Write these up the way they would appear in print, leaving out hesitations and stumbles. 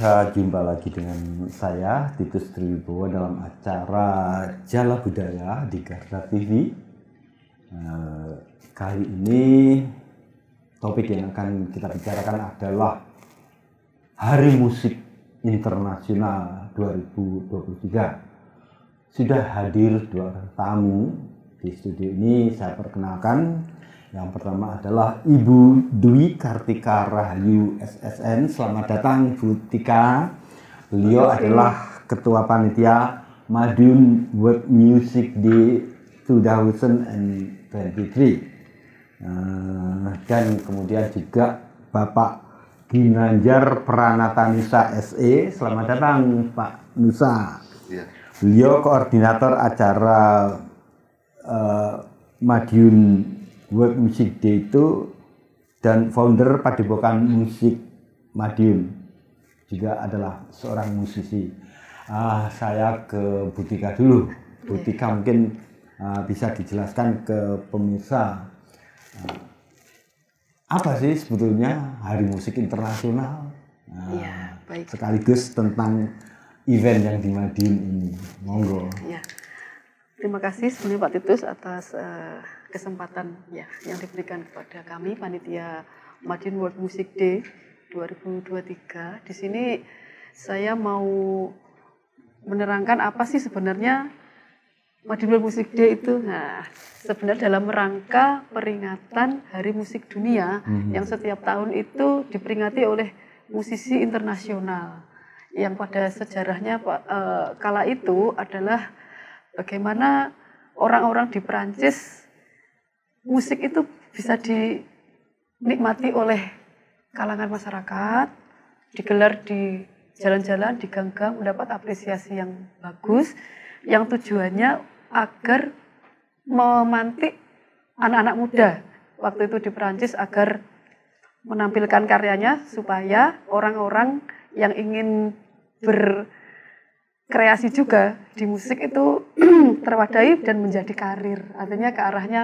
Pemirsa, jumpa lagi dengan saya Titus Triwibowo dalam acara Jala Budaya di Garda TV. Kali ini topik yang akan kita bicarakan adalah Hari Musik Internasional 2023. Sudah hadir dua orang tamu di studio ini, saya perkenalkan. Yang pertama adalah Ibu Dwi Kartika Rahayu SSN. Selamat datang Ibu Tika. Beliau adalah Ketua Panitia Madiun World Music Day 2023. Dan kemudian juga Bapak Ginanjar Pranata Nusa SE. Selamat datang Pak Nusa. Beliau koordinator acara Madiun World Music Day itu dan founder Padepokan Musik Madin, juga adalah seorang musisi. Saya ke Bu Tika dulu. Bu Tika mungkin bisa dijelaskan ke pemirsa, apa sih sebetulnya Hari Musik Internasional, sekaligus tentang event yang di Madiun ini. Monggo. Ya. Terima kasih sebelumnya Pak Titus atas kesempatan yang diberikan kepada kami panitia Madiun World Music Day 2023. Di sini saya mau menerangkan apa sih sebenarnya Madiun World Music Day itu. Nah, sebenarnya dalam rangka peringatan Hari Musik Dunia yang setiap tahun itu diperingati oleh musisi internasional, yang pada sejarahnya kala itu adalah bagaimana orang-orang di Perancis, musik itu bisa dinikmati oleh kalangan masyarakat, digelar di jalan-jalan, di gang-gang, mendapat apresiasi yang bagus, yang tujuannya agar memantik anak-anak muda waktu itu di Perancis agar menampilkan karyanya, supaya orang-orang yang ingin berkreasi juga di musik itu terwadahi dan menjadi karir, artinya ke arahnya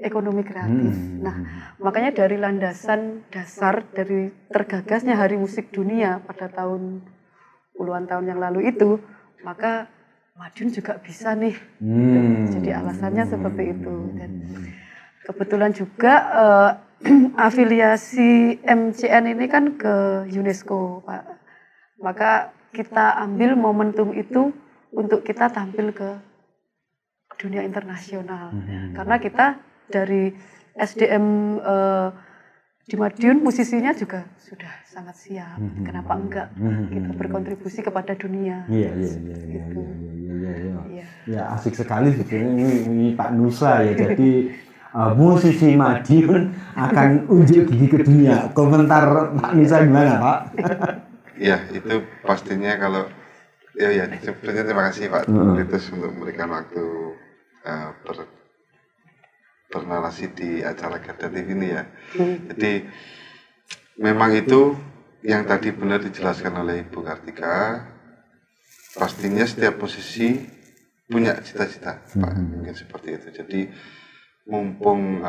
ekonomi kreatif. Nah, makanya dari landasan dasar dari tergagasnya Hari Musik Dunia pada tahun puluhan tahun yang lalu itu, maka Madiun juga bisa nih. Jadi alasannya seperti itu. Dan kebetulan juga afiliasi MCN ini kan ke UNESCO, Pak. Maka kita ambil momentum itu untuk kita tampil ke dunia internasional. Karena kita dari SDM di Madiun musisinya juga sudah sangat siap. Kenapa enggak kita berkontribusi kepada dunia? Iya, asik sekali sebetulnya ini Pak Nusa ya. Jadi musisi Madiun akan unjuk gigi ke dunia. Komentar Pak Nusa gimana, Pak? Ya, itu pastinya kalau ya sebenarnya terima kasih Pak Titus untuk memberikan waktu bernarasi di acara Garda TV ini ya. Jadi memang itu yang tadi benar dijelaskan oleh Ibu Kartika. Pastinya setiap posisi punya cita-cita, Pak, mungkin seperti itu. Jadi mumpung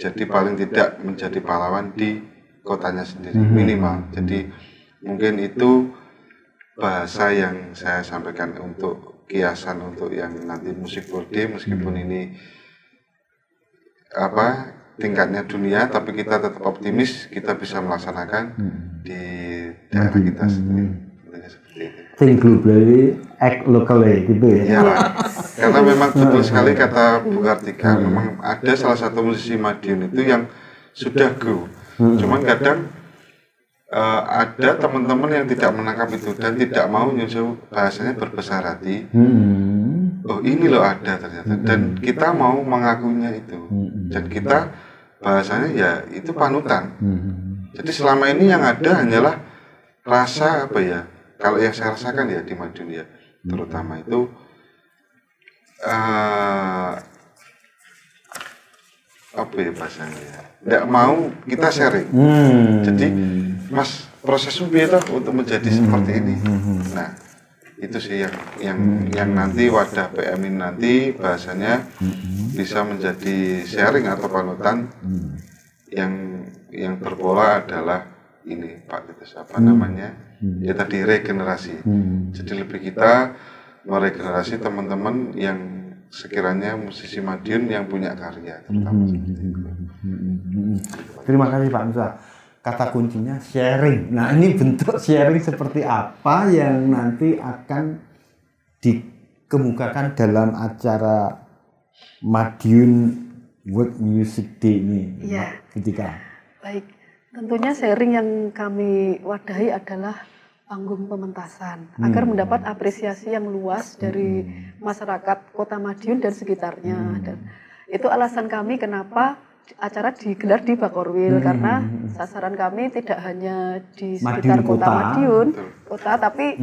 jadi paling tidak menjadi pahlawan di kotanya sendiri minimal. Jadi mungkin itu bahasa yang saya sampaikan untuk kiasan untuk yang nanti musik world day, meskipun ini tingkatnya dunia, tapi kita tetap optimis kita bisa melaksanakan di daerah kita sendiri. Think globally, act locally gitu ya. Karena memang betul sekali kata Bu Kartika, memang ada salah satu musisi Madiun itu yang sudah go, cuman kadang ada teman-teman yang tidak menangkap itu dan tidak mau nyusul, bahasanya berbesar hati. Oh, ini loh ada ternyata, dan kita mau mengakuinya itu, dan kita bahasanya ya itu panutan. Jadi selama ini yang ada hanyalah rasa kalau yang saya rasakan ya di Madiun ya, terutama itu bahasanya tidak mau kita sharing. Jadi Mas, proses itu untuk menjadi seperti ini. Nah, itu sih yang nanti wadah PM ini nanti bahasanya bisa menjadi sharing atau panutan. Yang berpola adalah ini Pak Titus, apa namanya? ya tadi regenerasi. Jadi lebih kita meregenerasi teman-teman yang sekiranya musisi Madiun yang punya karya, terutama seperti itu. Terima kasih Pak Nusa. Kata kuncinya sharing. Nah, ini bentuk sharing seperti apa yang nanti akan dikemukakan dalam acara Madiun World Music Day ini, ketika baik, tentunya sharing yang kami wadahi adalah panggung pementasan agar mendapat apresiasi yang luas dari masyarakat Kota Madiun dan sekitarnya. Dan itu alasan kami kenapa acara digelar di Bakorwil, karena sasaran kami tidak hanya di sekitar Kota Madiun, kota, tapi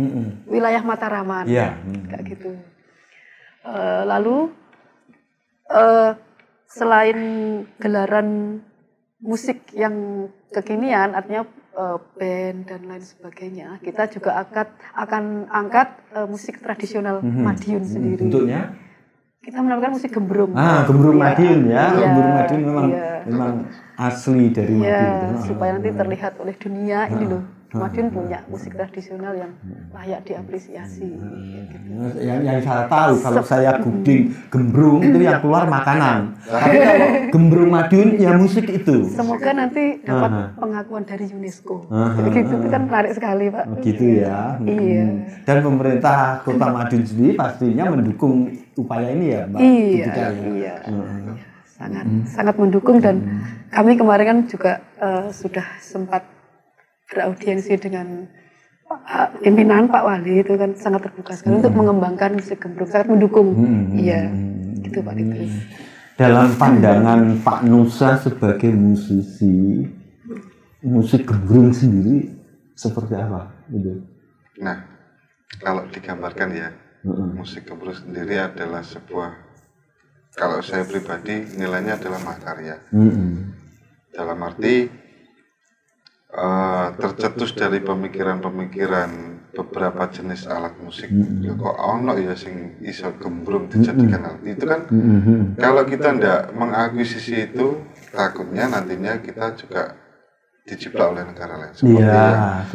wilayah Mataraman, kayak gitu. Lalu selain gelaran musik yang kekinian, artinya band dan lain sebagainya, kita juga akan angkat musik tradisional Madiun sendiri. Bentuknya? Kita menampilkan musik gembrung. Ah, gembrung Madiun ya. Gembrung Madiun memang asli dari Madiun. Supaya nanti terlihat oleh dunia, ini loh, Madiun punya musik tradisional yang layak diapresiasi. Yang saya tahu, kalau saya googling gembrung itu yang keluar makanan. Tapi kalau gembrung Madiun ya musik itu. Semoga nanti dapat pengakuan dari UNESCO. Begitu itu kan menarik sekali Pak. Begitu ya. Iya. Dan pemerintah Kota Madiun sendiri pastinya mendukung upaya ini ya Mbak. Iya. Sangat mendukung, dan kami kemarin kan juga sudah sempat beraudiensi dengan pimpinan Pak Wali, itu kan sangat terbuka sekali untuk mengembangkan musik gembrung, sangat mendukung. Iya, gitu Pak Titus. Dalam pandangan Pak Nusa sebagai musisi, musik gembrung sendiri seperti apa? Nah, kalau digambarkan ya, musik gembrung sendiri adalah sebuah, kalau saya pribadi nilainya adalah mahakarya. Dalam arti tercetus dari pemikiran-pemikiran beberapa jenis alat musik. Kok ono ya sing iso gembrung dijadikan alat itu kan. Kalau kita tidak mengakuisisi itu, takutnya nantinya kita juga dijiplak oleh negara lain. Seperti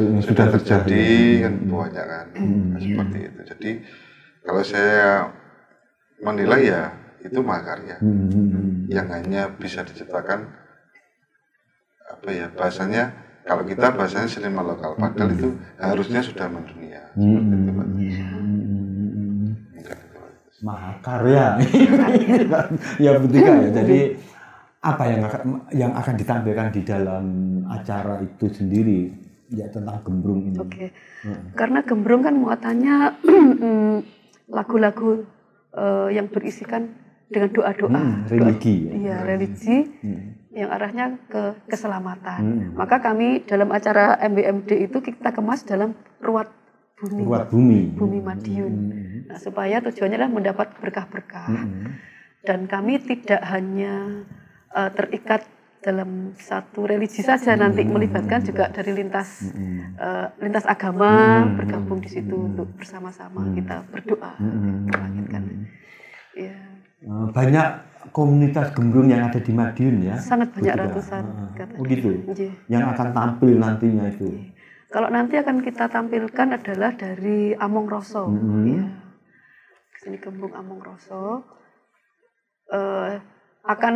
yang sudah terjadi kan banyak kan. Seperti itu. Jadi kalau saya menilai ya itu mahakarya yang hanya bisa diciptakan, apa ya bahasanya, kalau kita bahasanya seniman lokal, padahal itu harusnya sudah mendunia. Mahakarya. Ya betul ya. Jadi apa yang akan ditampilkan di dalam acara itu sendiri ya tentang gembrung ini. Oke. Karena gembrung kan muatannya lagu-lagu yang berisikan dengan doa-doa. Religi. Iya, religi. Yang arahnya ke keselamatan. Maka kami dalam acara MBMD itu kita kemas dalam ruwat bumi. Ruwat bumi. Bumi Madiun. Nah, supaya tujuannya adalah mendapat berkah-berkah. Dan kami tidak hanya terikat dalam satu religi saja, nanti melibatkan juga dari lintas agama bergabung di situ untuk bersama-sama kita berdoa melangitkan. Ya. Banyak komunitas gembrung yang ada di Madiun ya? Sangat banyak, ratusan. Begitu? Yang akan tampil nantinya itu? Kalau nanti akan kita tampilkan adalah dari Among Roso. Ya. Kesini gembrung Among Roso. Akan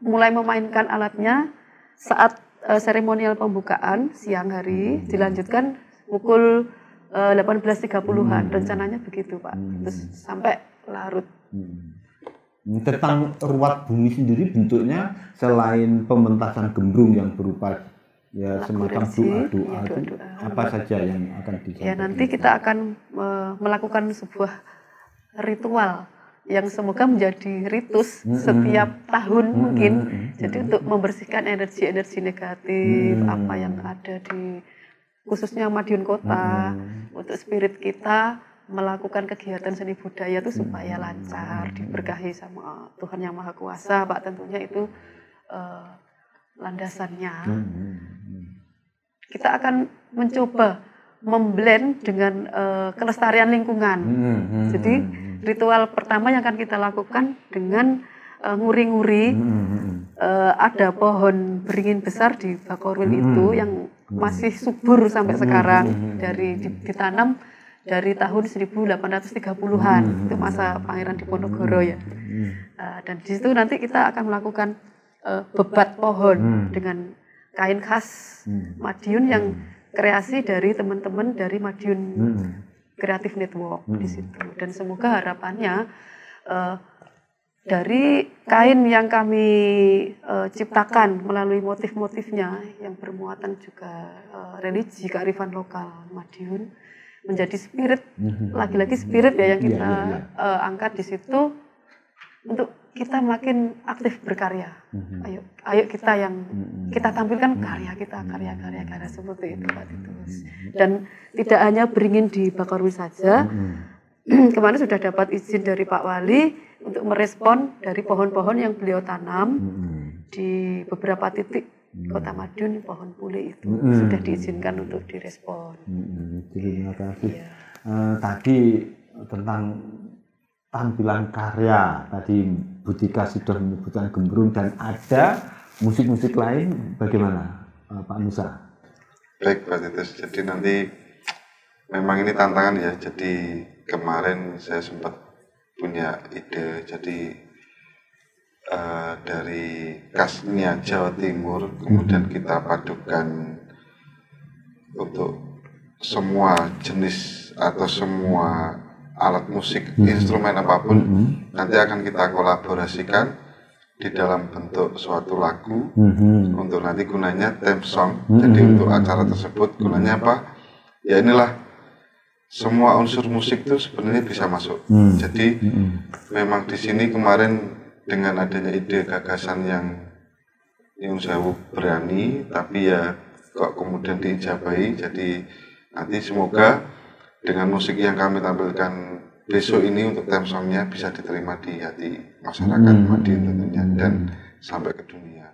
mulai memainkan alatnya saat seremonial pembukaan siang hari, dilanjutkan pukul 18.30-an. Rencananya begitu Pak. Terus sampai larut. Tentang ruwat bumi sendiri bentuknya selain pementasan gembrung yang berupa ya semacam doa-doa, apa saja yang akan dilakukan? Ya nanti kita akan melakukan sebuah ritual yang semoga menjadi ritus setiap tahun mungkin. Jadi untuk membersihkan energi-energi negatif apa yang ada di khususnya Madiun Kota, untuk spirit kita melakukan kegiatan seni budaya itu supaya lancar, diberkahi sama Tuhan Yang Maha Kuasa Pak, tentunya itu landasannya. Kita akan mencoba memblend dengan kelestarian lingkungan. Jadi ritual pertama yang akan kita lakukan dengan nguri-nguri ada pohon beringin besar di Bakorwil itu yang masih subur sampai sekarang, ditanam dari tahun 1830-an, itu masa Pangeran Diponegoro ya. Dan di situ nanti kita akan melakukan bebat pohon dengan kain khas Madiun yang kreasi dari teman-teman dari Madiun Creative Network di situ. Dan semoga harapannya dari kain yang kami ciptakan melalui motif-motifnya yang bermuatan juga religi kearifan lokal Madiun menjadi spirit, lagi-lagi spirit ya yang kita angkat di situ untuk kita makin aktif berkarya. Ayo kita yang kita tampilkan karya kita, karya seperti itu Pak Titus. Dan tidak hanya beringin di Bakorwil saja. Kemarin sudah dapat izin dari Pak Wali untuk merespon dari pohon-pohon yang beliau tanam di beberapa titik Kota Madiun, pohon pule itu sudah diizinkan untuk direspon. Terima kasih. Ya. Tadi tentang tampilan karya, tadi Butika sudah menyebutkan gembrung dan ada musik-musik lain, bagaimana Pak Nusa? Baik Pak Titus, jadi nanti memang ini tantangan ya, jadi kemarin saya sempat punya ide, jadi dari khasnya Jawa Timur, kemudian kita padukan untuk semua jenis atau semua alat musik, instrumen apapun, nanti akan kita kolaborasikan di dalam bentuk suatu lagu, untuk nanti gunanya theme song, jadi untuk acara tersebut gunanya apa? Ya inilah, semua unsur musik itu sebenarnya bisa masuk. Jadi memang di sini kemarin dengan adanya ide gagasan yang saya berani, tapi ya kok kemudian diijabahi. Jadi nanti semoga dengan musik yang kami tampilkan besok ini untuk theme songnya bisa diterima di hati masyarakat Madiun tentunya dan sampai ke dunia.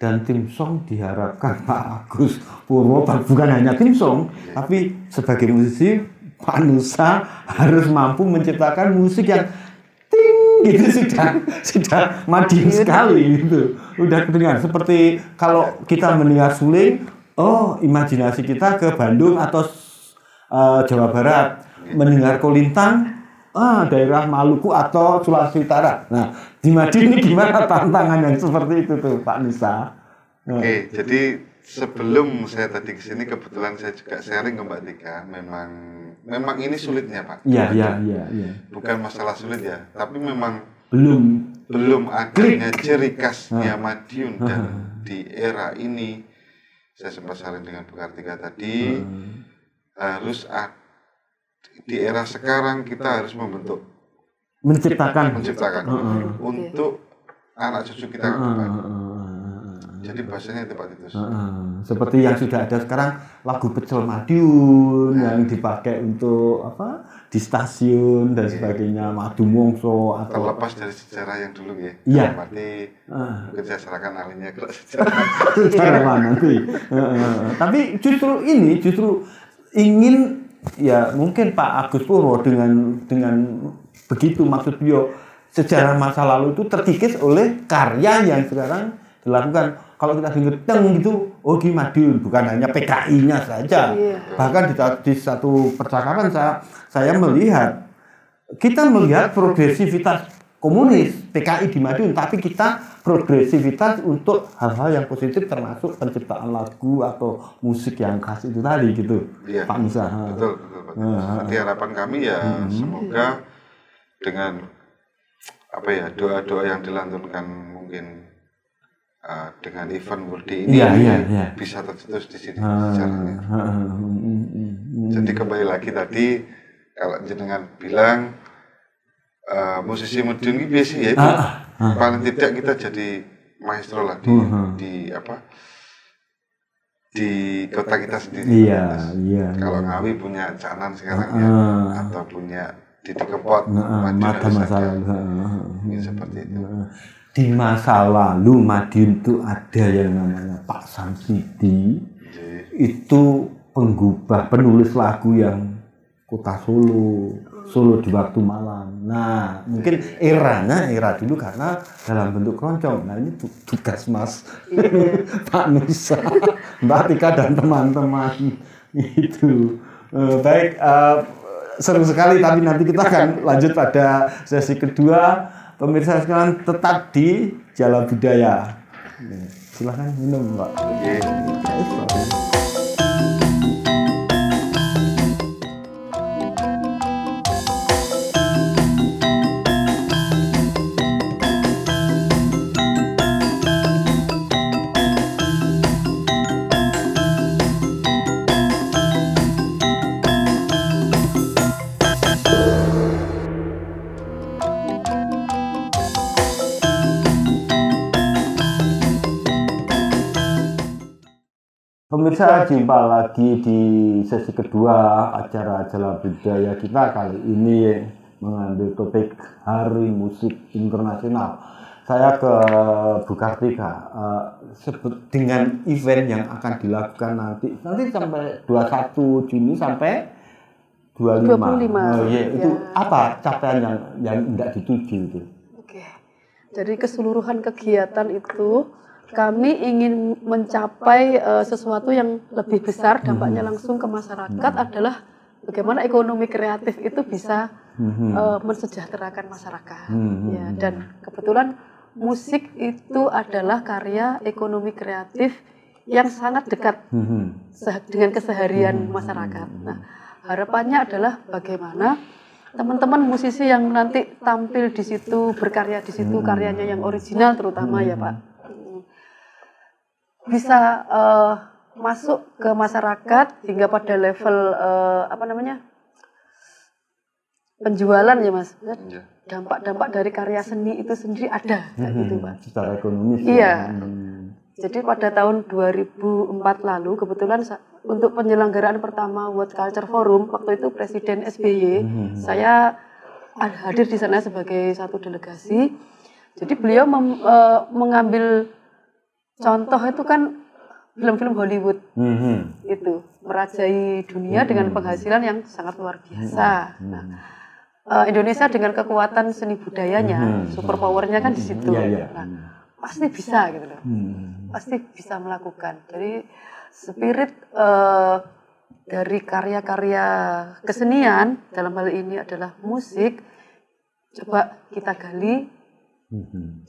Dan tim song diharapkan Pak Agus Purwo bukan hanya tim song, tapi sebagai musisi Pak Nusa harus mampu menciptakan musik yang ting gitu, sudah Madiun sekali gitu, udah kedengaran. Seperti kalau kita mendengar suling, oh imajinasi kita ke Bandung atau Jawa Barat, mendengar kolintang, daerah Maluku atau Sulawesi Utara. Nah, di Madiun ini gimana tantangan yang seperti itu tuh Pak Nusa? Oke, jadi sebelum saya tadi kesini kebetulan saya juga sharing ke Mbak Tika, memang ini sulitnya Pak. Iya. Bukan masalah sulit ya, tapi memang belum adanya ciri khasnya Madiun dan di era ini saya sempat sharing dengan Bu Kartika tadi harus ada. Di era sekarang kita harus membentuk, menciptakan untuk anak cucu kita ke depan. Jadi bahasanya itu Pak Titus. Seperti yang sudah ada sekarang, lagu Pecel Madiun yang dipakai untuk apa? Di stasiun dan sebagainya, Madu Mongso atau terlepas dari sejarah yang dulu ya. Iya. Berarti mungkin saya serahkan ahlinya ke sejarah. Sejarah nanti. Tapi justru ini ingin ya mungkin Pak Agus Purwo dengan begitu maksud beliau sejarah masa lalu itu terkikis oleh karya yang sekarang dilakukan. Kalau kita dengar gitu, oh di Madiun bukan hanya PKI-nya saja, bahkan di satu percakapan saya melihat kita melihat progresivitas komunis PKI di Madiun, tapi kita progresivitas untuk hal-hal yang positif termasuk penciptaan lagu atau musik yang khas itu tadi gitu. Iya, Pak Nusa. Betul Pak Nusa. Nanti harapan kami ya semoga dengan apa ya doa-doa yang dilantunkan mungkin dengan event World Day ini bisa tercetus di sini sejarahnya. Jadi kembali lagi tadi kalau jenengan bilang musisi Madiun ini biasa ya itu paling tidak kita jadi maestro lah di kota kita sendiri. Kalau Ngawi punya Canan sekarang ya atau punya Didi Kempot, Madiun seperti itu. Di masa lalu Madiun itu ada yang namanya Pak Samsidi, itu penggubah penulis lagu yang Kota Solo, Solo di waktu malam. Nah, mungkin era dulu karena dalam bentuk keroncong. Nah, ini tugas Mas Pak Nusa, Mbak Tika dan teman-teman itu. Baik, seru sekali. Tapi nanti kita akan lanjut pada sesi kedua. Pemirsa sekalian tetap di Jala Budaya. Silahkan minum, Mbak. Pemirsa, jumpa lagi di sesi kedua acara Jala Budaya kita. Kali ini mengambil topik Hari Musik Internasional. Saya ke Bu Kartika dengan event yang akan dilakukan nanti sampai 21 Juni sampai 25. Oh, ya. Itu apa capaian yang tidak dituju itu? Oke. Jadi keseluruhan kegiatan itu kami ingin mencapai sesuatu yang lebih besar, dampaknya langsung ke masyarakat adalah bagaimana ekonomi kreatif itu bisa mensejahterakan masyarakat. Ya, dan kebetulan musik itu adalah karya ekonomi kreatif yang sangat dekat dengan keseharian masyarakat. Nah, harapannya adalah bagaimana teman-teman musisi yang nanti tampil di situ, berkarya di situ, karyanya yang original terutama ya Pak, bisa masuk ke masyarakat hingga pada level penjualan ya Mas. Dampak-dampak dari karya seni itu sendiri ada gitu Pak. Secara ekonomis. Iya. Jadi pada tahun 2004 lalu kebetulan untuk penyelenggaraan pertama World Culture Forum, waktu itu Presiden SBY, saya hadir di sana sebagai satu delegasi. Jadi beliau mengambil contoh itu kan film-film Hollywood itu merajai dunia dengan penghasilan yang sangat luar biasa. Nah, Indonesia dengan kekuatan seni budayanya, super powernya kan di situ. Nah, pasti bisa gitu loh, pasti bisa melakukan. Jadi spirit dari karya-karya kesenian dalam hal ini adalah musik. Coba kita gali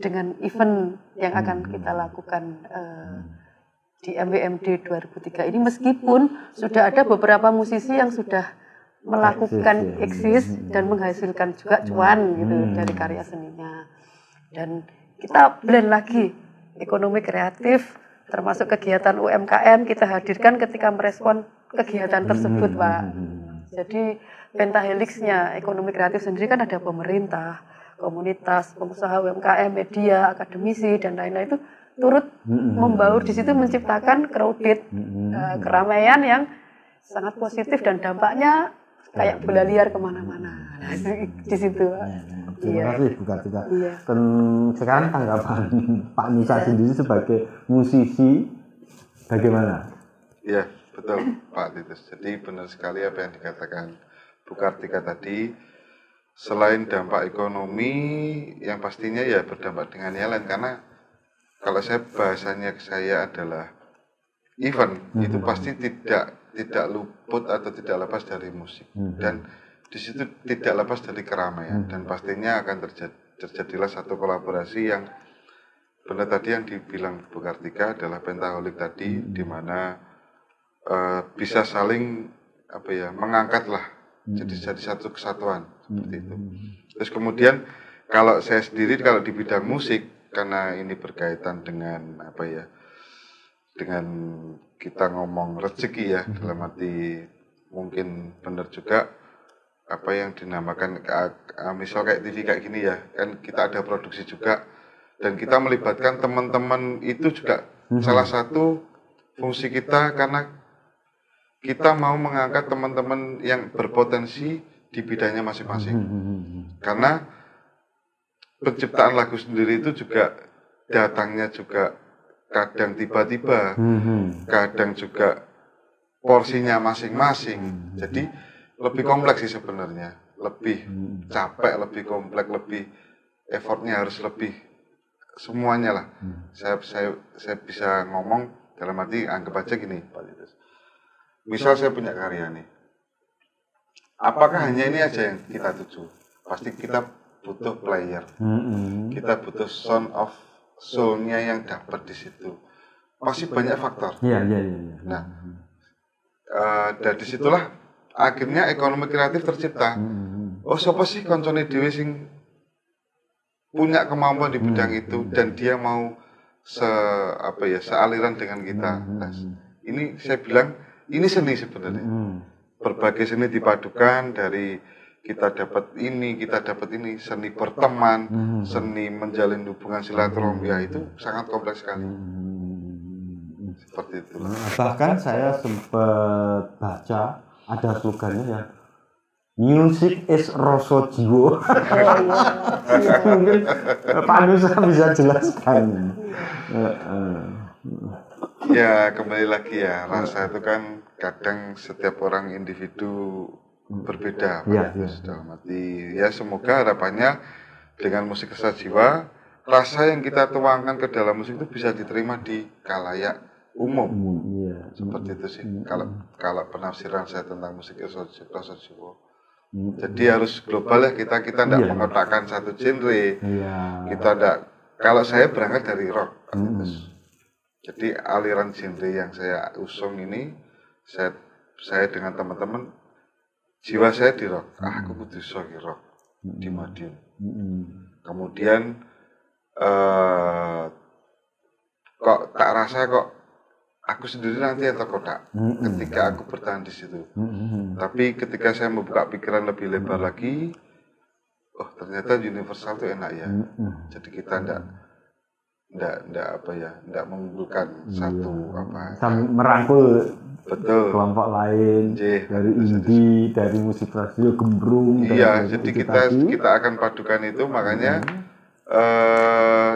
dengan event yang akan kita lakukan di MWMD 2003 ini, meskipun sudah ada beberapa musisi yang sudah melakukan eksis dan menghasilkan juga cuan gitu dari karya seninya. Dan kita blend lagi ekonomi kreatif termasuk kegiatan UMKM kita hadirkan ketika merespon kegiatan tersebut Pak. Jadi pentahelixnya ekonomi kreatif sendiri kan ada pemerintah, komunitas, pengusaha UMKM, media, akademisi, dan lain-lain itu turut membaur di situ menciptakan crowded, keramaian yang sangat positif dan dampaknya kayak bola liar kemana-mana. Di situ. Terima kasih Bu Kartika. Sekarang tanggapan Pak Nusa sendiri sebagai musisi bagaimana? Iya, betul Pak Titus. Jadi benar sekali apa yang dikatakan Bu Kartika tadi. Selain dampak ekonomi yang pastinya ya berdampak dengan yang lain, karena kalau saya bahasanya saya adalah event itu pasti tidak luput atau tidak lepas dari musik dan di situ tidak lepas dari keramaian dan pastinya akan terjadilah satu kolaborasi yang benar tadi yang dibilang Bu Kartika adalah pentaholik tadi, di mana bisa saling mengangkatlah. Jadi satu kesatuan seperti itu. Terus kemudian kalau saya sendiri kalau di bidang musik, karena ini berkaitan dengan dengan kita ngomong rezeki ya, dalam arti mungkin benar juga apa yang dinamakan misal kayak TV kayak gini ya, kan kita ada produksi juga dan kita melibatkan teman-teman itu juga salah satu fungsi kita, karena kita mau mengangkat teman-teman yang berpotensi di bidangnya masing-masing. Karena penciptaan lagu sendiri itu juga datangnya juga kadang tiba-tiba, kadang juga porsinya masing-masing. Jadi Lebih kompleks sih sebenarnya, lebih capek, lebih kompleks, lebih effortnya harus lebih semuanya lah. Saya bisa ngomong dalam arti anggap aja gini, Pak Titus. Misal saya punya karya nih, apakah hanya ini aja yang kita tuju? Pasti kita butuh player, kita butuh sound of soul-nya yang dapat di situ. Masih banyak faktor. Iya. Nah, dari situlah akhirnya ekonomi kreatif tercipta. Oh, siapa sih koncone dhewe sing punya kemampuan di bidang itu dan dia mau sealiran dengan kita. Nah, ini saya bilang ini seni sebenarnya. Berbagai seni dipadukan, dari kita dapat ini, seni berteman, seni menjalin hubungan silaturahmi, itu sangat kompleks sekali. Seperti itu. Bahkan saya sempat baca ada slogannya ya, music is rasa jiwa. Mungkin Pak Nusa bisa jelaskan. Ya, kembali lagi ya, rasa itu kan kadang setiap orang individu berbeda. Dalam arti ya, semoga harapannya dengan musik rasa jiwa, rasa yang kita tuangkan ke dalam musik itu bisa diterima di kalayak umum. Seperti itu sih kalau penafsiran saya tentang musik rasa jiwa. Jadi harus global ya, kita tidak mengotakkan satu genre. Kita tidak, kalau saya berangkat dari rock. Jadi aliran genre yang saya usung ini, saya dengan teman-teman, jiwa saya di rock. Aku butuh suara rock di Madiun. Kemudian kok tak rasa kok aku sendiri nanti atau kotak ketika aku bertahan di situ. Tapi ketika saya membuka pikiran lebih lebar lagi, oh ternyata universal itu enak ya. Jadi kita ndak mengunggulkan satu merangkul kelompok lain, dari indie, dari musik radio, gembrung. Iya, jadi kita akan padukan itu, makanya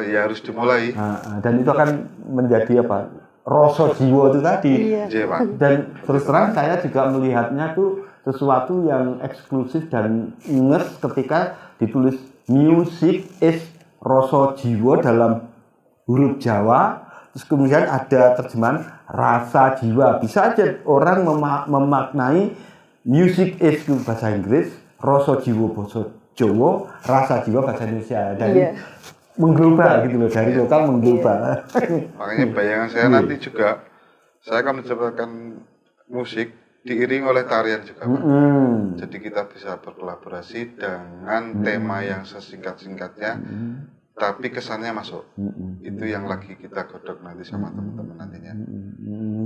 ya harus dimulai. Dan itu akan menjadi rasa jiwa itu tadi. Dan terus terang saya juga melihatnya tuh sesuatu yang eksklusif dan unik ketika ditulis music is rasa jiwa dalam huruf Jawa, terus kemudian ada terjemahan rasa jiwa. Bisa aja orang memaknai music is bahasa Inggris, rasa jiwa bahasa Jawa, rasa jiwa bahasa Indonesia. Dari mengglobal gitu loh, dari lokal mengglobal. Makanya bayangan saya nanti juga, saya akan menciptakan musik diiringi oleh tarian juga. Jadi kita bisa berkolaborasi dengan tema yang sesingkat-singkatnya, tapi kesannya masuk. Itu yang lagi kita godok nanti sama teman-teman nantinya.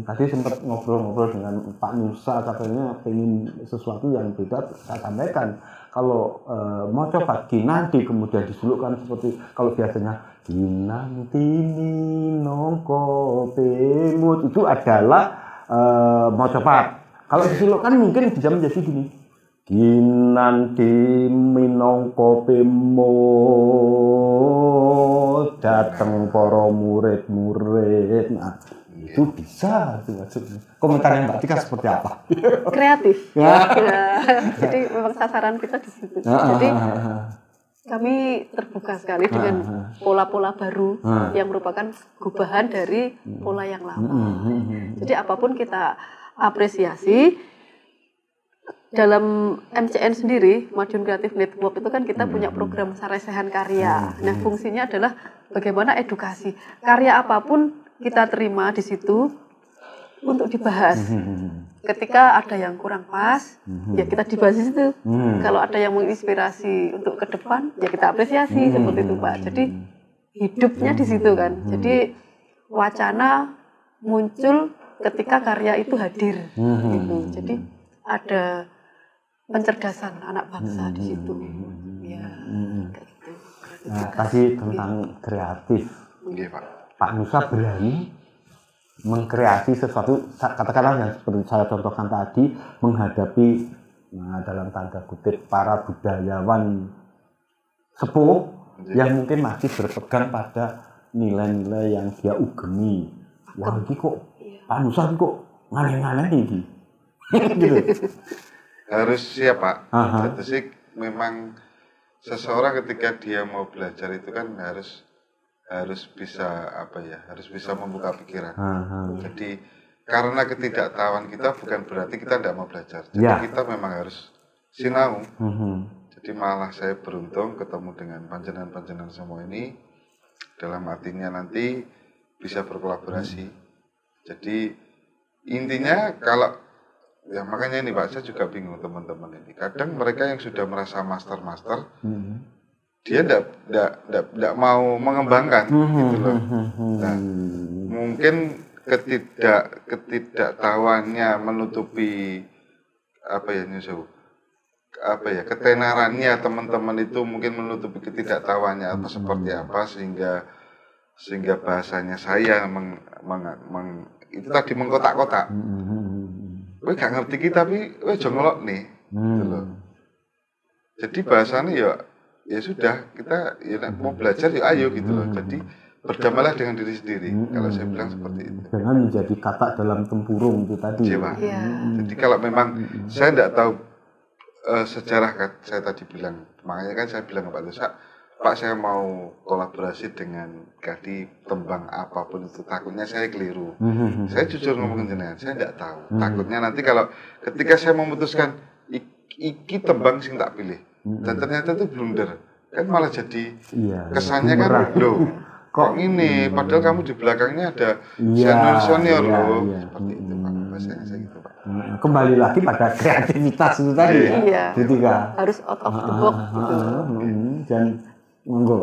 Tadi sempat ngobrol-ngobrol dengan Pak Nusa, katanya pengen sesuatu yang beda. Saya sampaikan kalau mau coba Ginanti kemudian disulukkan seperti kalau biasanya Ginanti nongko pemut itu adalah mau coba. Kalau disulukkan mungkin bisa menjadi gini. Ginanti minangka pemut dateng para murid-murid. Nah, itu bisa maksudnya. Komentarnya Mbak Tika seperti apa? Kreatif. Jadi memang sasaran kita di situ. Jadi kami terbuka sekali dengan pola-pola baru yang merupakan gubahan dari pola yang lama. Jadi apapun kita apresiasi. Dalam MCN sendiri, Madiun Creative Network, itu kan kita punya program sarasehan karya. Nah, fungsinya adalah bagaimana edukasi. Karya apapun kita terima di situ untuk dibahas. Ketika ada yang kurang pas, ya kita dibahas di situ. Kalau ada yang menginspirasi untuk ke depan, ya kita apresiasi, seperti itu, Pak. Jadi hidupnya di situ kan. Jadi wacana muncul ketika karya itu hadir. Gitu. Jadi ada pencerdasan anak bangsa di situ. Kayak gitu. Nah, tadi tentang kreatif, Pak Nusa berani mengkreasi sesuatu, katakanlah yang seperti saya contohkan tadi, menghadapi dalam tanda kutip para budayawan sepuh yang mungkin masih berpegang pada nilai-nilai yang dia ugemi. Wah, ini kok Pak Nusa kok aneh-aneh ini. Gitu. Harus ya Pak. Jadi sih memang seseorang ketika dia mau belajar itu kan harus bisa apa ya, harus bisa membuka pikiran. Jadi karena ketidaktahuan kita bukan berarti kita tidak mau belajar. Jadi kita memang harus sinau. Jadi malah saya beruntung ketemu dengan panjenengan-panjenengan semua ini, dalam artinya nanti bisa berkolaborasi. Jadi intinya kalau ya makanya ini Pak, saya juga bingung teman-teman ini. Kadang mereka yang sudah merasa master-master, dia tidak mau mengembangkan gitu loh. Nah, mungkin ketidaktahuannya menutupi apa ya ketenarannya teman-teman itu mungkin menutupi ketidaktahuannya apa seperti apa, sehingga bahasanya saya itu tadi mengkotak-kotak. Weh gak ngerti kita tapi weh jonglok nih, gitu loh. Jadi bahasanya ya sudah kita ya mau belajar ya ayo gitu loh. Jadi berdamailah dengan diri sendiri. Kalau saya bilang seperti itu. Jangan menjadi katak dalam tempurung itu tadi. Iya, Pak. Jadi kalau memang saya tidak tahu sejarah kan saya tadi bilang, makanya kan saya bilang ke Pak Nusa, Pak saya mau kolaborasi dengan Gardi tembang apapun itu, takutnya saya keliru. Saya jujur ngomong jenengan, saya tidak tahu. Takutnya nanti kalau ketika saya memutuskan iki tembang sing tak pilih, dan ternyata itu blunder, kan malah jadi kesannya kan loh, kok ini padahal kamu di belakangnya ada senior loh, seperti itu Pak. Bahasanya saya gitu Pak. Kembali lagi pada kreativitas itu tadi ya. Harus out of the box gitu. Dan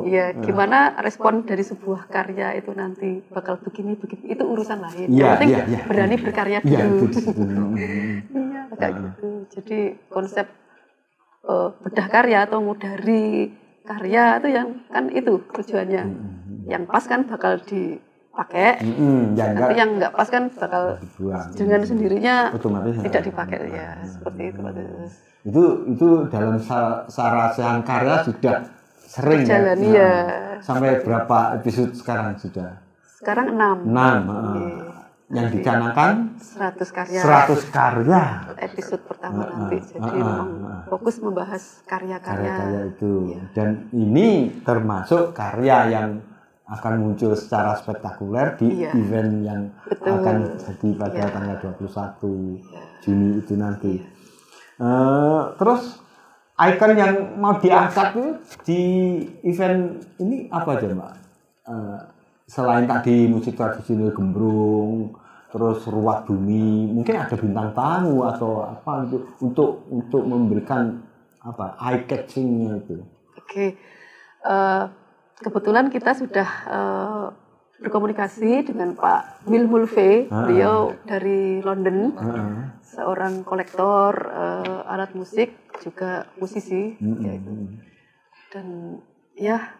iya, gimana respon dari sebuah karya itu nanti bakal begini itu urusan lain. Yang penting berani berkarya dulu. Iya, kayak gitu. Jadi konsep bedah karya atau mudahari karya itu yang kan itu tujuannya. Yang pas kan bakal dipakai. Tapi yang nggak pas kan bakal dengan sendirinya tidak dipakai ya. Seperti itu. Itu dalam sarasehan karya sudah sering berjalan, ya? Sampai berapa episode sekarang sudah? Sekarang 6. 6. Yang dicanangkan? 100 karya. 100 karya. Episode pertama nanti. Jadi memang fokus membahas karya-karya. Karya itu. Ya. Dan ini termasuk karya yang akan muncul secara spektakuler di event yang akan jadi pada tanggal 21 Juni itu nanti. Terus ikon yang mau diangkat tuh di event ini apa aja Mbak? Selain tadi musik tradisional gembrung, terus ruwat bumi, mungkin ada bintang tamu atau apa untuk memberikan apa eye catchingnya itu? Oke, kebetulan kita sudah berkomunikasi dengan Pak Bill Mulvey, beliau dari London, seorang kolektor alat musik, juga musisi, yaitu. Dan ya,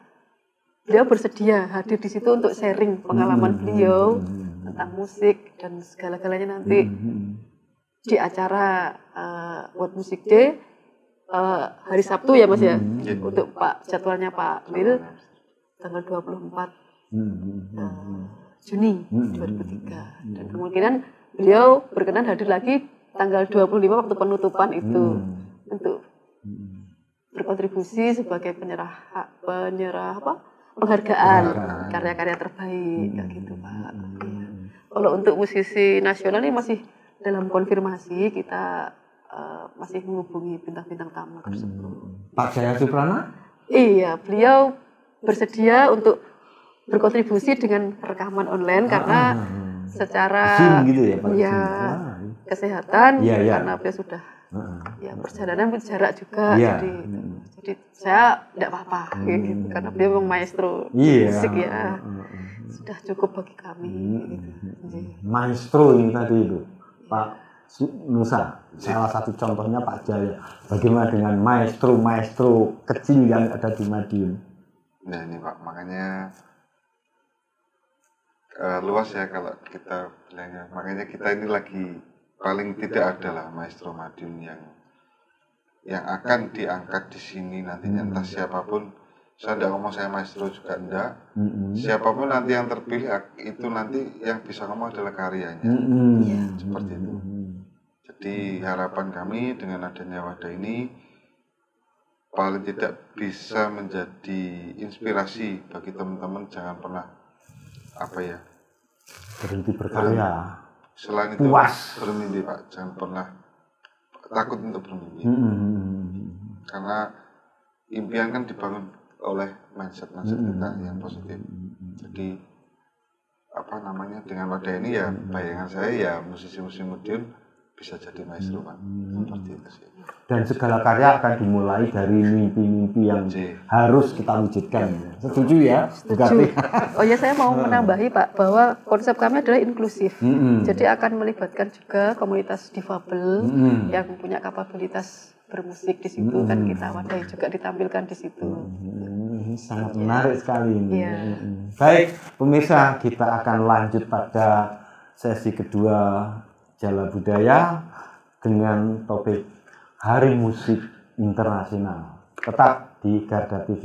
beliau bersedia hadir di situ untuk sharing pengalaman beliau tentang musik dan segala-galanya nanti di acara World Music Day hari Sabtu ya Mas ya, untuk Pak jadwalnya Pak Bill tanggal 24. Juni 2003 dan kemungkinan beliau berkenan hadir lagi tanggal 25 waktu penutupan itu untuk berkontribusi sebagai penghargaan karya-karya terbaik kayak gitu Pak. Kalau untuk musisi nasional ini masih dalam konfirmasi, kita masih menghubungi bintang-bintang tamu tersebut. Pak Jaya Suprana? Iya, beliau bersedia untuk berkontribusi dengan rekaman online karena secara gitu ya, kesehatan karena beliau sudah perjalanan jarak juga jadi saya tidak apa-apa gitu, karena beliau memang maestro musik sudah cukup bagi kami gitu. Maestro ini tadi itu Pak Nusa salah satu contohnya Pak Jaya. Bagaimana dengan maestro kecil yang ada di Madiun? Nah ini Pak, makanya luas ya kalau kita bilangnya. Makanya kita ini lagi paling tidak adalah maestro Madiun yang akan diangkat di sini nantinya, entah siapapun. Saya tidak ngomong saya maestro juga enggak. Siapapun nanti yang terpilih itu nanti yang bisa ngomong adalah karyanya. Seperti itu. Jadi harapan kami dengan adanya wadah ini paling tidak bisa menjadi inspirasi bagi teman-teman, jangan pernah berhenti berkarya. Selain itu bermimpi, Pak, jangan pernah takut untuk bermimpi. Karena impian kan dibangun oleh mindset kita yang positif. Jadi dengan wadah ini ya bayangan saya ya musisi-musisi Madiun bisa jadi maestro, Pak. Seperti itu sih. Dan segala karya akan dimulai dari mimpi-mimpi yang harus kita wujudkan. Setuju ya? Setuju. Oh ya, saya mau menambahi, Pak, bahwa konsep kami adalah inklusif. Jadi akan melibatkan juga komunitas difabel yang punya kapabilitas bermusik di situ, kan kita wadahi juga ditampilkan di situ. Sangat menarik sekali ini. Baik, pemirsa, kita akan lanjut pada sesi kedua Jala Budaya dengan topik Hari Musik Internasional. Tetap di Garda TV.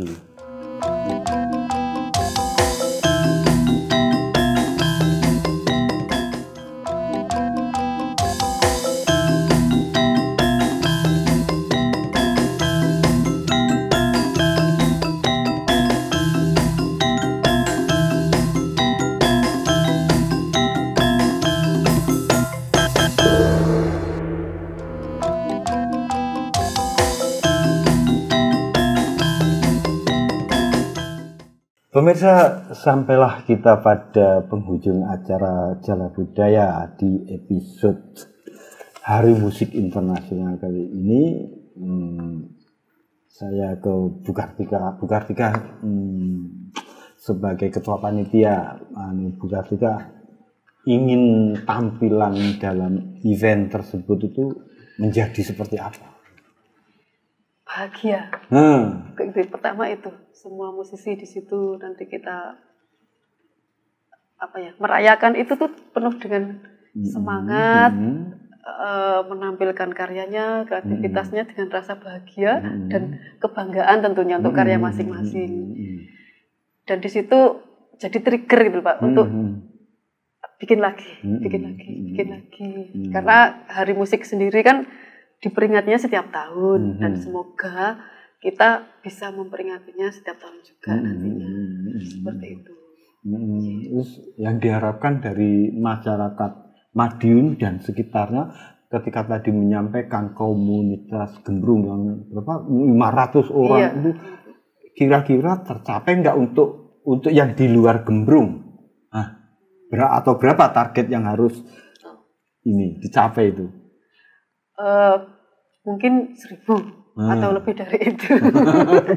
Pemirsa, sampailah kita pada penghujung acara Jala Budaya di episode Hari Musik Internasional kali ini. Saya ke Bu Kartika. Bu Kartika sebagai ketua panitia, Bu Kartika ingin tampilan dalam event tersebut itu menjadi seperti apa? Bahagia. Pertama itu semua musisi di situ nanti kita merayakan itu tuh penuh dengan semangat, menampilkan karyanya, kreativitasnya dengan rasa bahagia dan kebanggaan tentunya untuk karya masing-masing. Dan di situ jadi trigger gitu, Pak, untuk bikin lagi, bikin lagi, bikin lagi. Karena Hari Musik sendiri kan diperingatnya setiap tahun, dan semoga kita bisa memperingatinya setiap tahun juga nantinya. Seperti itu. Terus yang diharapkan dari masyarakat Madiun dan sekitarnya ketika tadi menyampaikan komunitas gembrung yang berapa 500 orang itu kira-kira tercapai nggak untuk yang di luar gembrung? Atau berapa target yang harus ini dicapai itu? Mungkin 1000 atau lebih dari itu.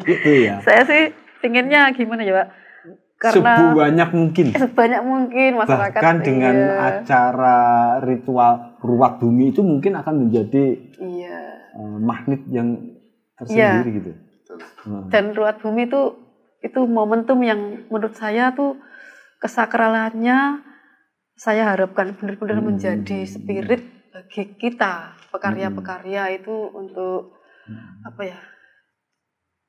Gitu ya? Saya sih pinginnya gimana ya, Pak? Karena sebanyak mungkin. Sebanyak mungkin masyarakat. Bahkan dengan acara ritual ruwat bumi itu mungkin akan menjadi magnet yang tersendiri gitu. Dan ruwat bumi itu momentum yang menurut saya tuh kesakralannya saya harapkan benar-benar menjadi spirit bagi kita pekarya-pekarya itu untuk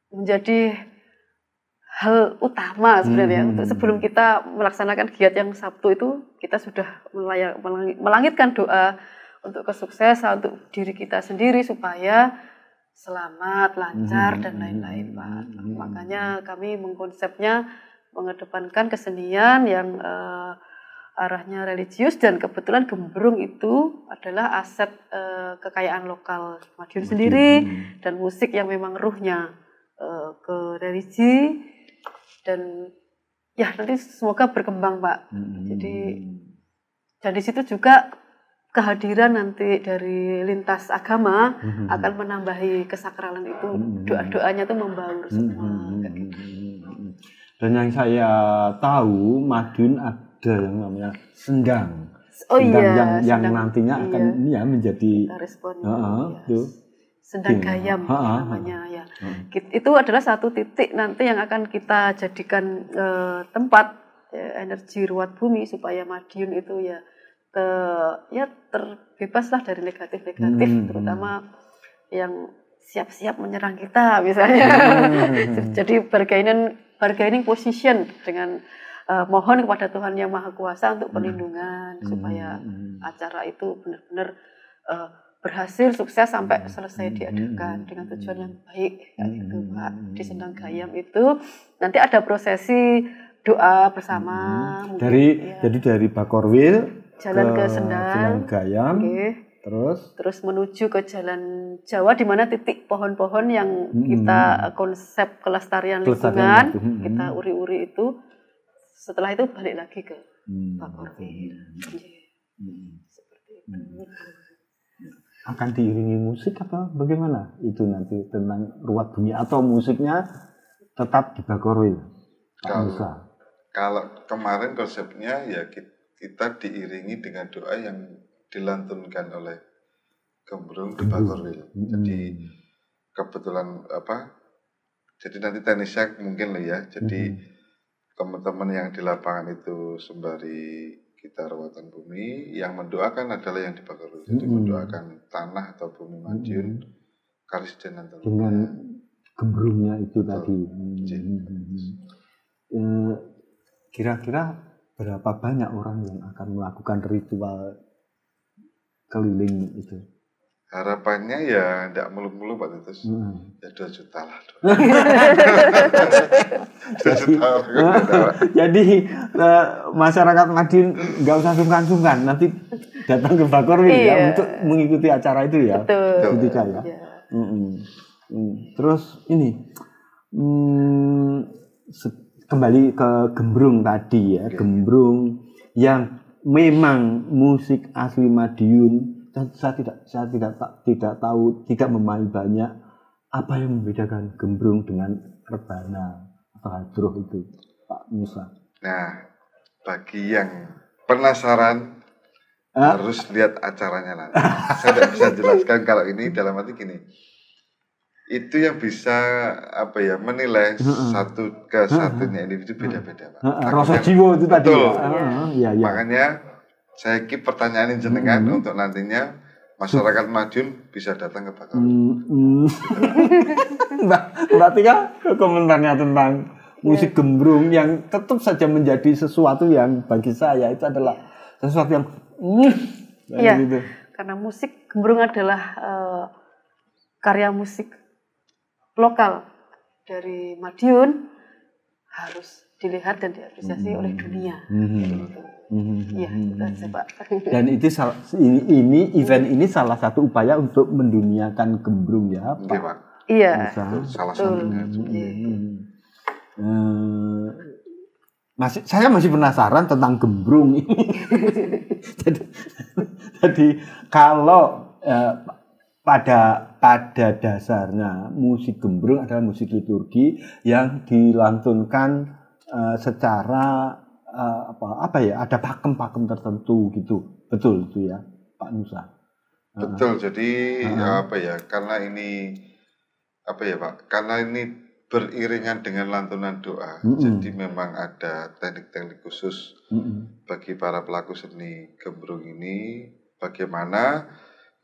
menjadi hal utama sebenarnya. Untuk sebelum kita melaksanakan giat yang Sabtu itu kita sudah melangitkan doa untuk kesuksesan untuk diri kita sendiri supaya selamat, lancar dan lain-lain, Pak. Makanya kami mengkonsepnya mengedepankan kesenian yang arahnya religius, dan kebetulan gembrung itu adalah aset kekayaan lokal Madiun sendiri, dan musik yang memang ruhnya ke religi, dan ya nanti semoga berkembang, Pak. Jadi dan di situ juga kehadiran nanti dari lintas agama akan menambahi kesakralan itu, doa-doanya tuh membaur semua. Dan yang saya tahu Madiun ada yang namanya sendang, yang nantinya akan menjadi Sendang Gayam namanya ya. Itu adalah satu titik nanti yang akan kita jadikan tempat energi ruwat bumi supaya Madiun itu terbebaslah dari negatif-negatif, terutama yang siap-siap menyerang kita misalnya. Jadi bargaining position dengan mohon kepada Tuhan Yang Maha Kuasa untuk perlindungan supaya acara itu benar-benar berhasil sukses sampai selesai diadakan dengan tujuan yang baik, ya gitu Pak. Di Sendang Gayam itu nanti ada prosesi doa bersama mungkin, jadi dari Bakorwil jalan ke Sendang Gayam, terus menuju ke Jalan Jawa di mana titik pohon-pohon yang kita konsep kelestarian lingkungan kita uri-uri itu, setelah itu balik lagi ke Bakorwil. Seperti itu. Akan diiringi musik atau bagaimana itu nanti tentang ruwat bumi, atau musiknya tetap di Bakorwil? Kalau kemarin konsepnya ya kita diiringi dengan doa yang dilantunkan oleh gembrung di Bakorwil. Jadi kebetulan apa? Jadi nanti teknisnya mungkin loh ya. Jadi teman-teman yang di lapangan itu sembari kita ruwatan bumi, yang mendoakan adalah yang di Bakorwil. Jadi mendoakan tanah atau bumi Madiun, karistianan dengan gembrungnya itu tadi. Kira-kira berapa banyak orang yang akan melakukan ritual keliling itu? Harapannya ya tidak muluk-muluk Pak Titus, ya 2 juta lah. 2 juta jadi masyarakat Madiun nggak usah sungkan-sungkan, nanti datang ke Bakorwil ya untuk mengikuti acara itu ya. Ketika ya. Terus ini kembali ke gembrung tadi ya, gembrung yang memang musik asli Madiun. Saya tidak tahu, tidak memahami banyak apa yang membedakan gembrung dengan rebana atau hadroh itu, Pak Musa. Nah, bagi yang penasaran harus lihat acaranya nanti. Saya tidak bisa jelaskan kalau ini dalam arti gini. Itu yang bisa apa ya menilai satu ke satunya individu beda-beda, Pak. Rasa jiwa itu tadi. Ya. Makanya saya keep pertanyaan jenengan untuk nantinya masyarakat Madiun bisa datang ke Bakorwil. Mbak Tika, komentarnya tentang musik gembrung yang tetap saja menjadi sesuatu yang bagi saya itu adalah sesuatu yang gitu. Karena musik gembrung adalah karya musik lokal dari Madiun, harus dilihat dan diapresiasi oleh dunia. Ya, dan itu ini event ini salah satu upaya untuk menduniakan gembrung ya Pak. Iya. Salah satunya. Saya masih penasaran tentang gembrung ini. Jadi kalau pada dasarnya musik gembrung adalah musik liturgi yang dilantunkan secara ada pakem-pakem tertentu gitu, betul itu ya Pak Nusa? Betul, jadi karena ini Pak, karena ini beriringan dengan lantunan doa, jadi memang ada teknik-teknik khusus bagi para pelaku seni gembrung ini, bagaimana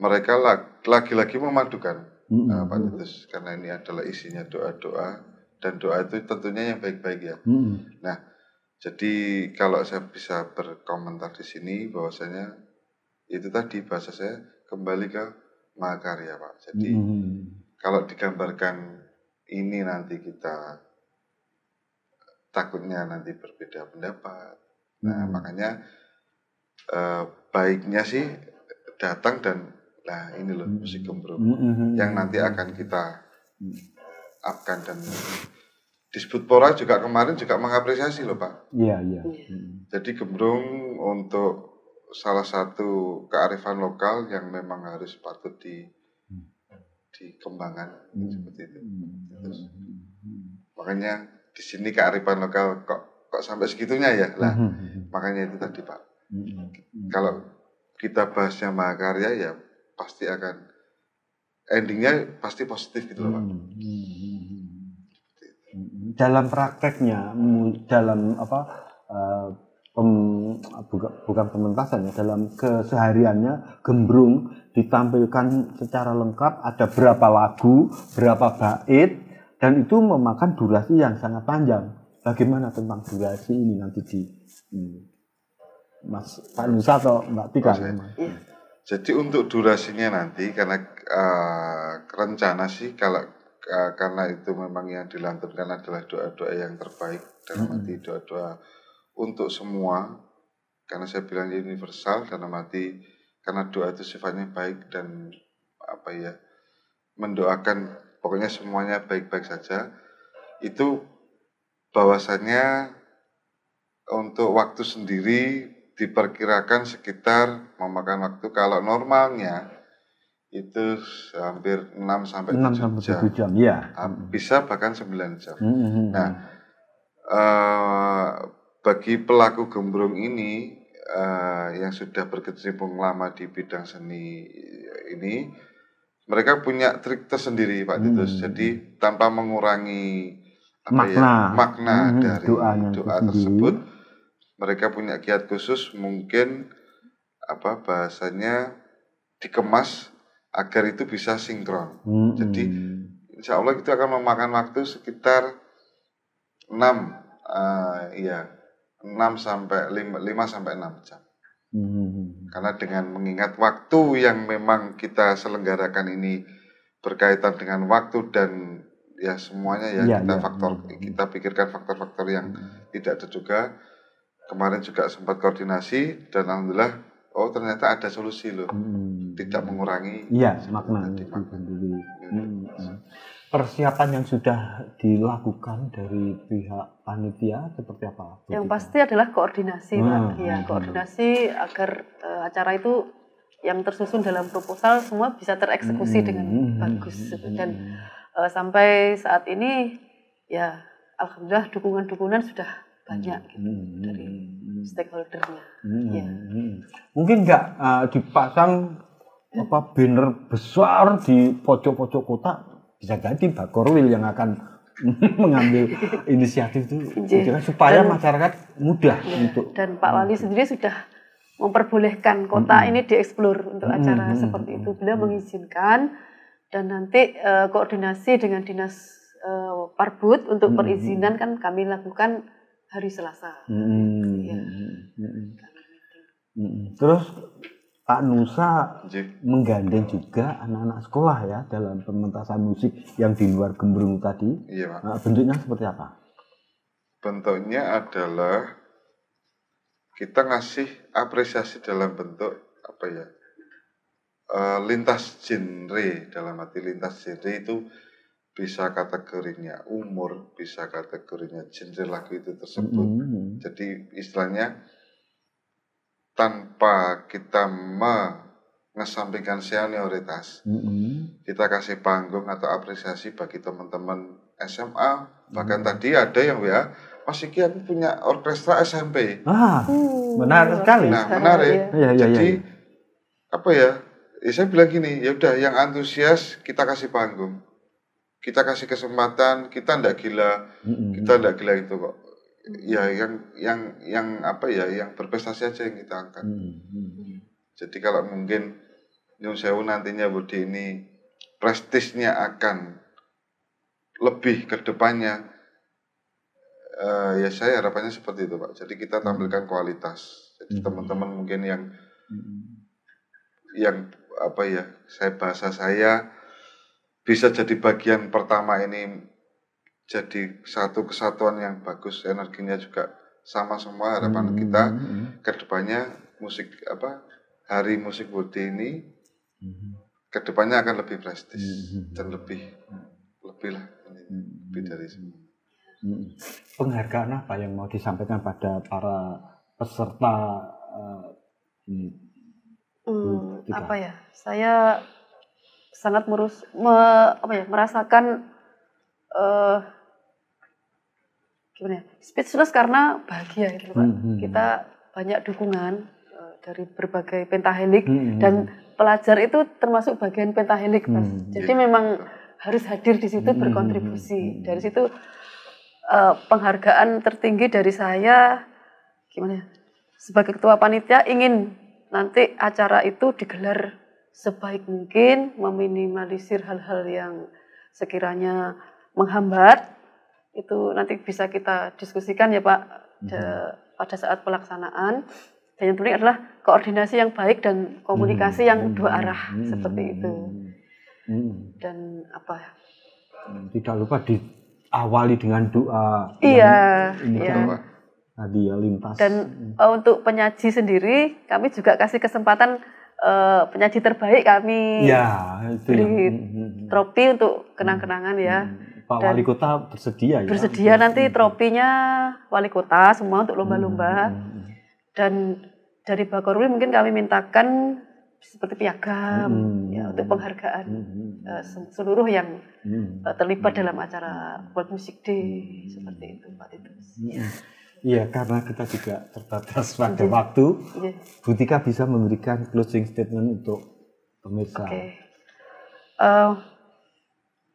mereka lagi-lagi memadukan Pak Titus, karena ini adalah isinya doa-doa. Dan doa itu tentunya yang baik-baik ya. Nah, jadi kalau saya bisa berkomentar di sini bahwasanya itu tadi bahasa saya kembali ke mahakarya Pak. Jadi kalau digambarkan ini nanti kita takutnya nanti berbeda pendapat. Nah, makanya baiknya sih datang dan ini loh musik gembrung yang nanti akan kita apkan, dan Disputpora juga kemarin juga mengapresiasi loh Pak. Jadi gembrung untuk salah satu kearifan lokal yang memang harus patut dikembangkan seperti itu. Terus, makanya di sini kearifan lokal kok sampai segitunya ya lah. Makanya itu tadi Pak. Kalau kita bahasnya mahakarya ya pasti akan endingnya pasti positif gitu loh Pak. Dalam prakteknya, dalam bukan pementasannya, dalam kesehariannya gembrung ditampilkan secara lengkap, ada berapa lagu, berapa bait, dan itu memakan durasi yang sangat panjang. Bagaimana tentang durasi ini nanti di Mas Pak Nusa atau Mbak Tika? Jadi untuk durasinya nanti, karena rencana sih kalau karena itu memang yang dilantunkan adalah doa-doa yang terbaik dalam arti doa-doa untuk semua, karena saya bilang universal dalam arti karena doa itu sifatnya baik dan apa ya, mendoakan pokoknya semuanya baik-baik saja. Itu bahwasannya untuk waktu sendiri diperkirakan sekitar memakan waktu kalau normalnya itu hampir 6 sampai 7 jam. Ya. Bisa bahkan 9 jam. Nah, bagi pelaku gembrung ini yang sudah berkecimpung lama di bidang seni ini, mereka punya trik tersendiri, Pak Titus. Jadi tanpa mengurangi makna dari doa tersebut, mereka punya kiat khusus, mungkin apa bahasanya dikemas agar itu bisa sinkron. Jadi insya Allah itu akan memakan waktu sekitar 6 sampai 5 sampai 6 jam. Karena dengan mengingat waktu yang memang kita selenggarakan ini berkaitan dengan waktu dan ya semuanya ya, kita pikirkan faktor-faktor yang tidak terduga. Kemarin juga sempat koordinasi dan alhamdulillah, oh ternyata ada solusi loh, tidak mengurangi. Iya, makna. Persiapan yang sudah dilakukan dari pihak panitia seperti apa? Yang pasti adalah koordinasi, Pak. Ya, koordinasi agar acara itu yang tersusun dalam proposal semua bisa tereksekusi dengan bagus. Dan sampai saat ini, ya alhamdulillah dukungan-dukungan sudah banyak gitu, dari stakeholdernya. Ya. Mungkin nggak dipasang apa banner besar di pojok-pojok kota, bisa jadi Bakorwil yang akan mengambil inisiatif itu supaya dan, masyarakat mudah untuk. Dan Pak Wali sendiri sudah memperbolehkan kota ini dieksplor untuk acara seperti itu. Beliau mengizinkan dan nanti koordinasi dengan dinas Parbud untuk perizinan kan kami lakukan hari Selasa. Terus Pak Nusa menggandeng juga anak-anak sekolah ya dalam pementasan musik yang di luar gembrung tadi. Iya, Pak. Bentuknya seperti apa? Bentuknya adalah kita ngasih apresiasi dalam bentuk apa ya? Lintas genre, dalam arti lintas genre itu bisa kategorinya umur, bisa kategorinya genre lagu itu tersebut. Jadi istilahnya tanpa kita mengesampingkan senioritas, kita kasih panggung atau apresiasi bagi teman-teman SMA. Bahkan tadi ada yang WA, Mas Iki aku punya orkestra SMP. Menarik sekali. Nah, menarik. Jadi apa ya? Ya saya bilang gini, ya udah yang antusias kita kasih panggung, kita kasih kesempatan, kita ndak gila, kita ndak gila itu kok. Ya yang apa ya, yang berprestasi aja yang kita angkat. Jadi kalau mungkin Nyun Sewu nantinya Budi ini prestisnya akan lebih ke depannya. Ya saya harapannya seperti itu, Pak. Jadi kita tampilkan kualitas. Jadi teman-teman mungkin yang apa ya, bahasa saya bisa jadi bagian pertama ini, jadi satu kesatuan yang bagus, energinya juga sama semua. Harapan kita kedepannya musik apa Hari Musik Budi ini kedepannya akan lebih prestis dan lebih dari semua. Penghargaan apa yang mau disampaikan pada para peserta apa ya, saya sangat merasakan gimana ya, speechless karena bahagia gitu, Pak. Kita banyak dukungan dari berbagai pentahelik dan pelajar itu termasuk bagian pentahelik, Mas. Jadi memang harus hadir di situ, berkontribusi. Dari situ penghargaan tertinggi dari saya, gimana ya, sebagai ketua panitia ingin nanti acara itu digelar sebaik mungkin, meminimalisir hal-hal yang sekiranya menghambat. Itu nanti bisa kita diskusikan ya, Pak, pada saat pelaksanaan. Dan yang penting adalah koordinasi yang baik dan komunikasi yang dua arah seperti itu. Dan apa? Tidak lupa diawali dengan doa. Iya. Hadiah lintas. Dan untuk penyaji sendiri, kami juga kasih kesempatan penyaji terbaik kami di tropi untuk kenang-kenangan ya. Pak Wali Kota bersedia ya? Bersedia nanti tropinya Wali Kota semua untuk lomba-lomba. Dan dari Bakorwil mungkin kami mintakan seperti piagam ya, untuk penghargaan seluruh yang terlibat dalam acara World Music Day seperti itu, Pak Titus. Iya, karena kita juga terbatas pada waktu. Butika bisa memberikan closing statement untuk pemirsa.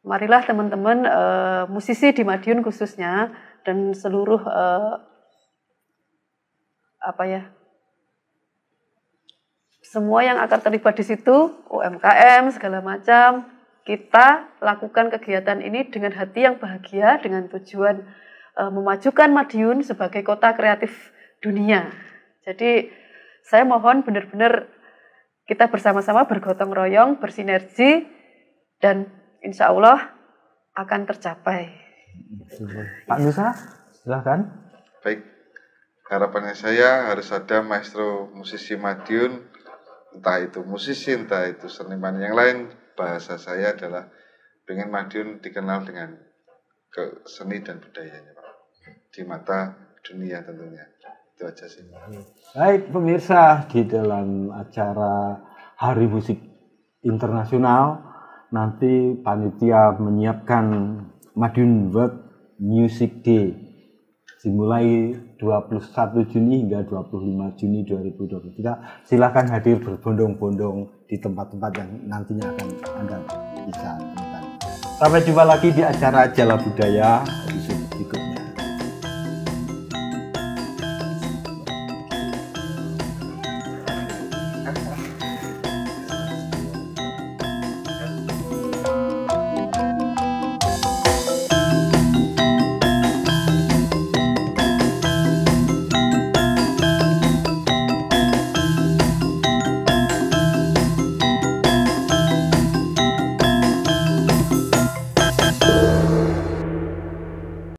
Marilah teman-teman musisi di Madiun khususnya dan seluruh semua yang akan terlibat di situ, UMKM segala macam, kita lakukan kegiatan ini dengan hati yang bahagia dengan tujuan memajukan Madiun sebagai kota kreatif dunia. Jadi saya mohon benar-benar kita bersama-sama bergotong royong, bersinergi, dan insya Allah akan tercapai. Pak Nusa, silahkan. Baik, harapannya saya harus ada maestro musisi Madiun, entah itu musisi, entah itu seniman yang lain. Bahasa saya adalah pengen Madiun dikenal dengan seni dan budayanya, Pak, di mata dunia tentunya. Itu aja sih. Baik pemirsa, di dalam acara Hari Musik Internasional nanti panitia menyiapkan Madiun World Music Day dimulai 21 Juni hingga 25 Juni 2023. Silahkan hadir berbondong-bondong di tempat-tempat yang nantinya akan Anda bisa temukan. Sampai jumpa lagi di acara Jala Budaya.